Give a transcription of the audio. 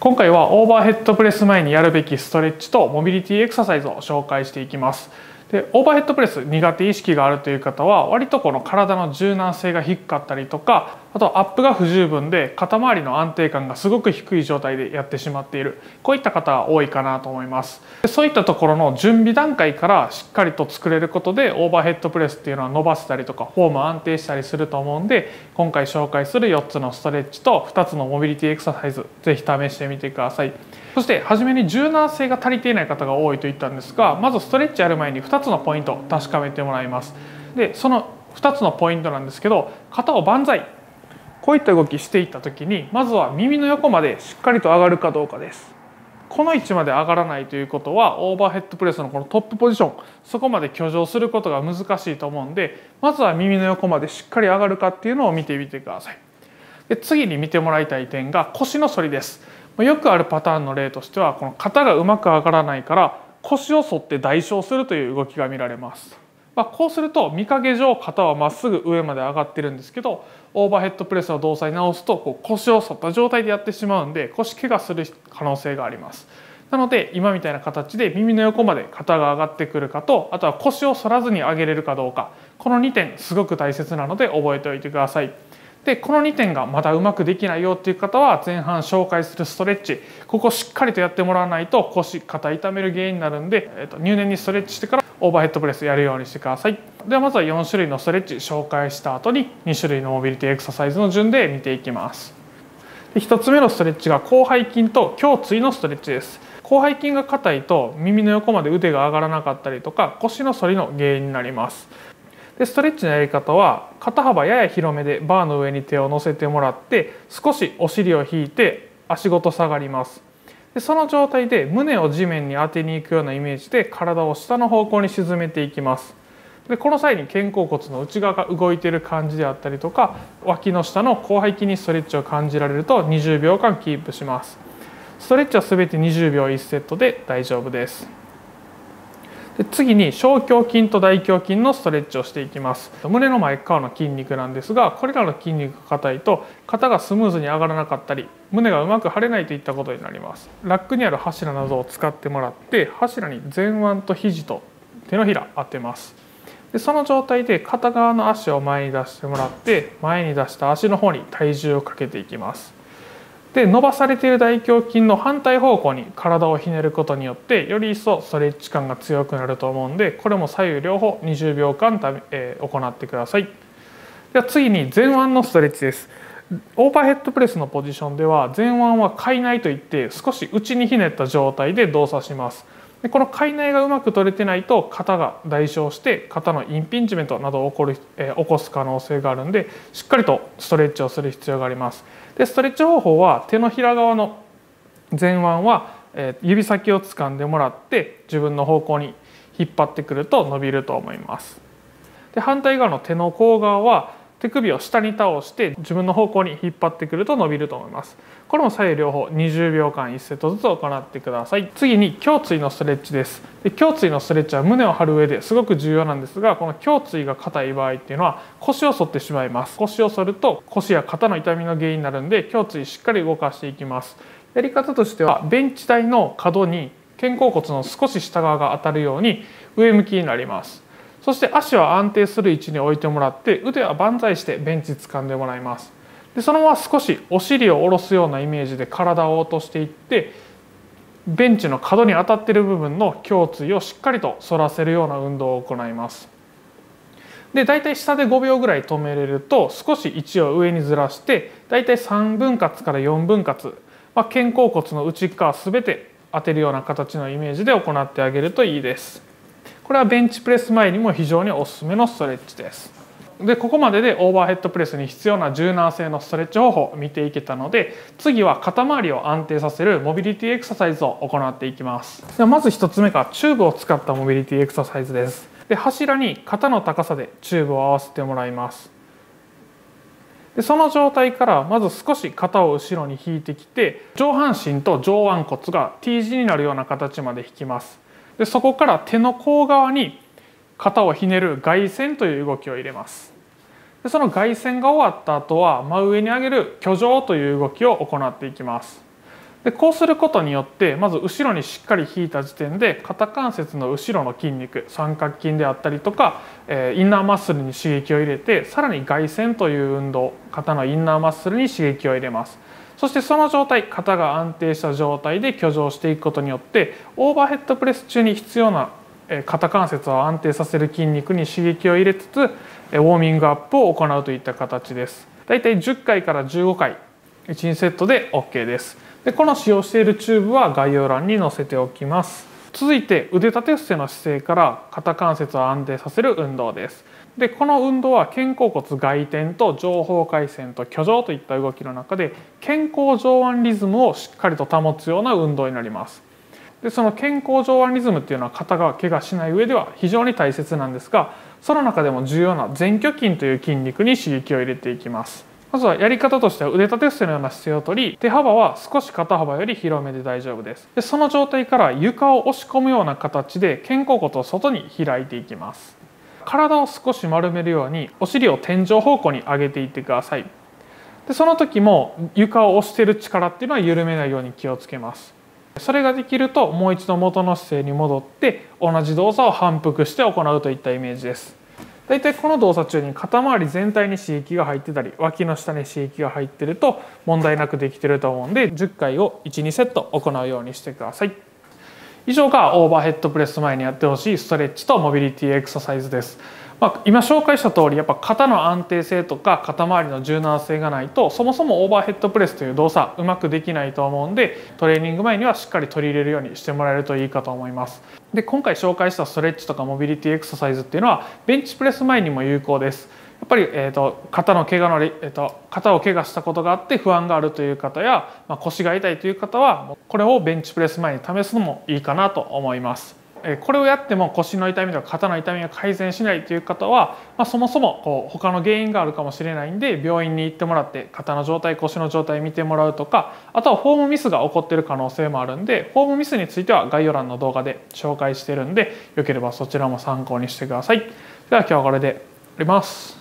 今回はオーバーヘッドプレス前にやるべきストレッチとモビリティエクササイズを紹介していきます。で、オーバーヘッドプレス苦手意識があるという方は割とこの体の柔軟性が低かったりとか、あとアップが不十分で肩周りの安定感がすごく低い状態でやってしまっている、こういった方は多いかなと思います。で、そういったところの準備段階からしっかりと作れることでオーバーヘッドプレスっていうのは伸ばせたりとかフォーム安定したりすると思うんで、今回紹介する4つのストレッチと2つのモビリティエクササイズ、ぜひ試してみてください。そして初めに柔軟性が足りていない方が多いと言ったんですが、まずストレッチやる前に2つのポイントを確かめてもらいます。で、その2つのポイントなんですけど、肩をバンザイ、こういった動きしていった時に、まずは耳の横までしっかりと上がるかどうかです。この位置まで上がらないということはオーバーヘッドプレスのこのトップポジション、そこまで挙上することが難しいと思うんで、まずは耳の横までしっかり上がるかっていうのを見てみてください。で、次に見てもらいたい点が腰の反りです。よくあるパターンの例としては、この肩がうまく上がらないから腰を反って代償するという動きが見られます。こうすると見かけ上肩はまっすぐ上まで上がってるんですけど、オーバーヘッドプレスの動作に直すとこう腰を反った状態でやってしまうんで、腰怪我する可能性があります。なので今みたいな形で耳の横まで肩が上がってくるかと、あとは腰を反らずに上げれるかどうか、この2点すごく大切なので覚えておいてください。で、この2点がまだうまくできないよっていう方は、前半紹介するストレッチ、ここしっかりとやってもらわないと腰肩痛める原因になるんで、入念にストレッチしてからオーバーヘッドプレスやるようにしてください。ではまずは4種類のストレッチ紹介した後に2種類のモビリティエクササイズの順で見ていきます。で、1つ目のストレッチが広背筋と胸椎のストレッチです。広背筋が硬いと耳の横まで腕が上がらなかったりとか腰の反りの原因になります。で、ストレッチのやり方は肩幅やや広めでバーの上に手を乗せてもらって、少しお尻を引いて足ごと下がります。で、その状態で胸を地面に当てに行くようなイメージで体を下の方向に沈めていきます。で、この際に肩甲骨の内側が動いている感じであったりとか、脇の下の広背筋にストレッチを感じられると20秒間キープします。ストレッチは全て20秒1セットで大丈夫です。で、次に小胸筋と大胸筋のストレッチをしていきます。胸の前側の筋肉なんですが、これらの筋肉が硬いと肩がスムーズに上がらなかったり、胸がうまく張れないといったことになります。ラックにある柱などを使ってもらって、柱に前腕と肘と手のひら当てます。で、その状態で片側の足を前に出してもらって、前に出した足の方に体重をかけていきます。で、伸ばされている大胸筋の反対方向に体をひねることによって、より一層ストレッチ感が強くなると思うんで、これも左右両方20秒間行ってください。では次に前腕のストレッチです。オーバーヘッドプレスのポジションでは前腕は開内といって、少し内にひねった状態で動作します。で、この開内がうまく取れてないと肩が代償して肩のインピンジメントなどを起こす可能性があるんで、しっかりとストレッチをする必要があります。で、ストレッチ方法は手のひら側の前腕は指先を掴んでもらって、自分の方向に引っ張ってくると伸びると思います。で、反対側の手の甲側は手首を下に倒して自分の方向に引っ張ってくると伸びると思います。これも左右両方20秒間1セットずつ行ってください。次に胸椎のストレッチです。で、胸椎のストレッチは胸を張る上ですごく重要なんですが、この胸椎が硬い場合っていうのは腰を反ってしまいます。腰を反ると腰や肩の痛みの原因になるんで、胸椎しっかり動かしていきます。やり方としてはベンチ台の角に肩甲骨の少し下側が当たるように上向きになります。そして足は安定する位置に置いてもらって、腕は万歳してベンチ掴んでもらいます。で、そのまま少しお尻を下ろすようなイメージで体を落としていって、ベンチの角に当たっている部分の胸椎をしっかりと反らせるような運動を行います。で、だいたい下で5秒ぐらい止めれると、少し位置を上にずらして、だいたい3分割から4分割、肩甲骨の内側全て当てるような形のイメージで行ってあげるといいです。これはベンチプレス前にも非常におすすめのストレッチです。で、ここまででオーバーヘッドプレスに必要な柔軟性のストレッチ方法を見ていけたので、次は肩周りを安定させるモビリティエクササイズを行っていきます。ではまず1つ目がチューブを使ったモビリティエクササイズです。で、柱に肩の高さでチューブを合わせてもらいます。で、その状態からまず少し肩を後ろに引いてきて、上半身と上腕骨が T 字になるような形まで引きます。で、そこから手の甲側に肩をひねる外旋という動きを入れます。で、その外旋が終わった後は真上に上げる挙上という動きを行っていきます。でこうすることによってまず後ろにしっかり引いた時点で肩関節の後ろの筋肉三角筋であったりとかインナーマッスルに刺激を入れてさらに外旋という運動肩のインナーマッスルに刺激を入れます。そしてその状態肩が安定した状態で挙上していくことによってオーバーヘッドプレス中に必要な肩関節を安定させる筋肉に刺激を入れつつウォーミングアップを行うといった形です。だいたい10回から15回1、2セットで OK です。でこの使用しているチューブは概要欄に載せておきます。続いて腕立て伏せの姿勢から肩関節を安定させる運動です。でこの運動は肩甲骨外転と上方回旋と挙上といった動きの中で肩甲上腕リズムをしっかりと保つような運動になります。でその肩甲上腕リズムっていうのは肩が怪我しない上では非常に大切なんですが、その中でも重要な前鋸筋という筋肉に刺激を入れていきます。まずはやり方としては腕立て伏せのような姿勢をとり手幅は少し肩幅より広めで大丈夫です。でその状態から床を押し込むような形で肩甲骨を外に開いていきます。体を少し丸めるようにお尻を天井方向に上げていってください。でその時も床を押している力っていうのは緩めないように気をつけます。それができるともう一度元の姿勢に戻って同じ動作を反復して行うといったイメージです。だいたいこの動作中に肩周り全体に刺激が入ってたり脇の下に刺激が入ってると問題なくできてると思うんで10回を1、2セット行うようにしてください。以上がオーバーヘッドプレス前にやってほしいストレッチとモビリティエクササイズです。今紹介した通りやっぱ肩の安定性とか肩周りの柔軟性がないとそもそもオーバーヘッドプレスという動作うまくできないと思うんでトレーニング前にはしっかり取り入れるようにしてもらえるといいかと思います。で今回紹介したストレッチとかモビリティエクササイズっていうのはベンチプレス前にも有効です。やっぱり、肩を怪我したことがあって不安があるという方や、腰が痛いという方はこれをベンチプレス前に試すのもいいかなと思います。これをやっても腰の痛みとか肩の痛みが改善しないという方は、そもそも他の原因があるかもしれないんで病院に行ってもらって肩の状態腰の状態見てもらうとか、あとはフォームミスが起こっている可能性もあるんでフォームミスについては概要欄の動画で紹介してるんでよければそちらも参考にしてください。では今日はこれで終わります。